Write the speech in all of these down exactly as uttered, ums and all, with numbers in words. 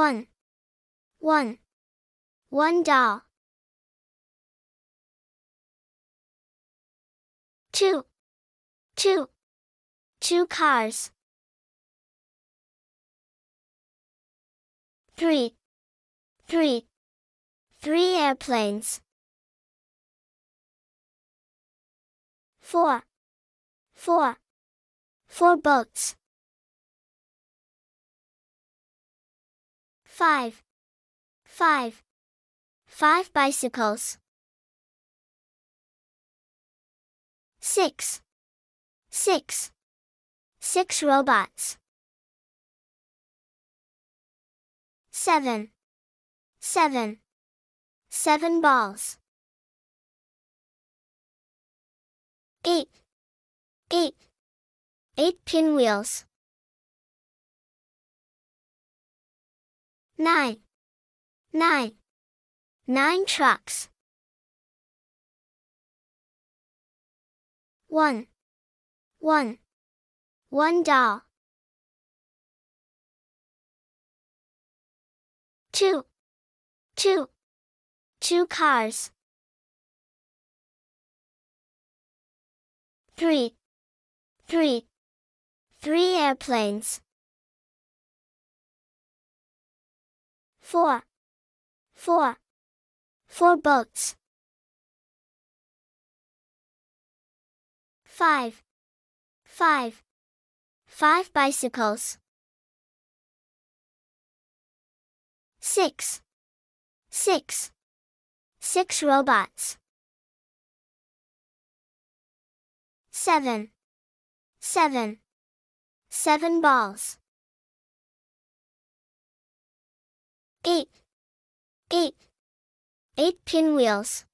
One, one, one doll. Two, two, two cars. Three, three, three airplanes. Four, four, four boats. Five, five, five bicycles. Six, six, six robots. Seven, seven, seven balls. Eight, eight, eight pinwheels. Nine, nine, nine trucks. One, one, one doll. Two, two, two cars. Three, three, three airplanes. Four, four, four boats. Five, five, five bicycles. Six, six, six robots. Seven, seven, seven balls. Eight, eight, eight pinwheels.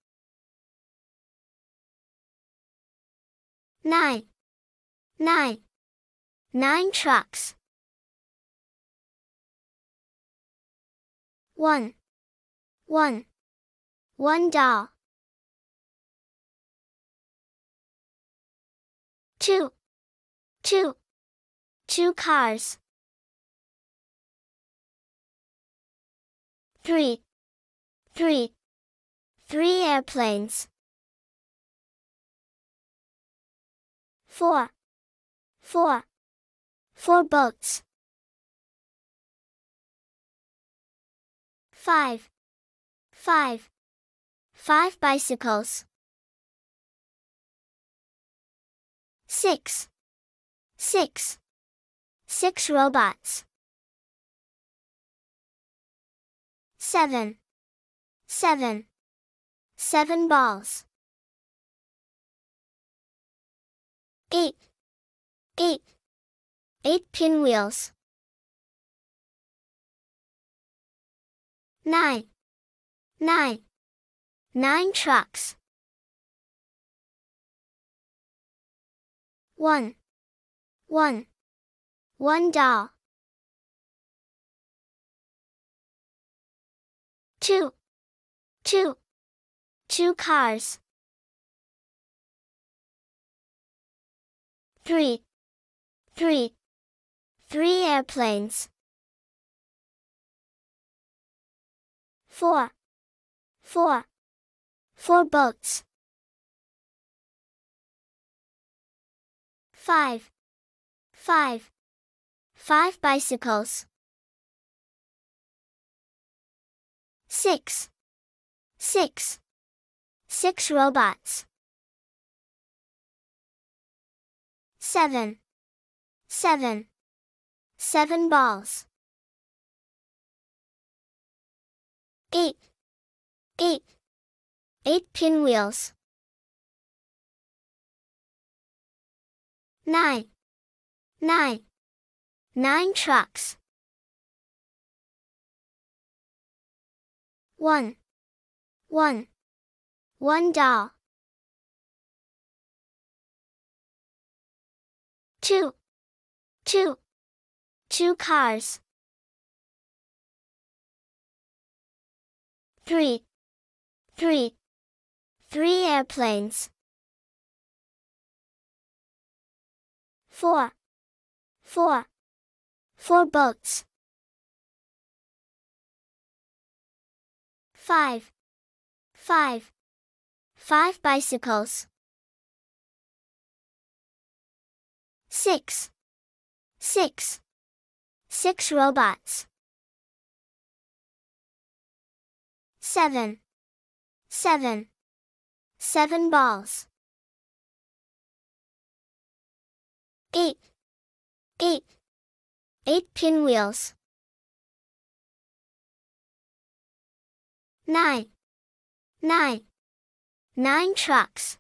Nine, nine, nine trucks. One, one, one doll. Two, two, two cars. Three, three, three airplanes. Four, four, four boats. Five, five, five bicycles. Six, six, six robots. Seven, seven, seven balls. Eight, eight, eight pinwheels. Nine, nine, nine trucks. One, one, one doll. Two, two, two cars. Three, three, three airplanes. Four, four, four boats. Five, five, five bicycles. Six, six, six robots. Seven, seven, seven balls. Eight, eight, eight pinwheels. Nine, nine, nine trucks. One, one, one doll. Two, two, two cars. Three, three, three airplanes. Four, four, four boats. Five. Five. Five bicycles. Six. Six. Six robots. Seven. Seven. Seven balls. Eight. Eight. Eight pinwheels. Nine. Nine. Nine trucks.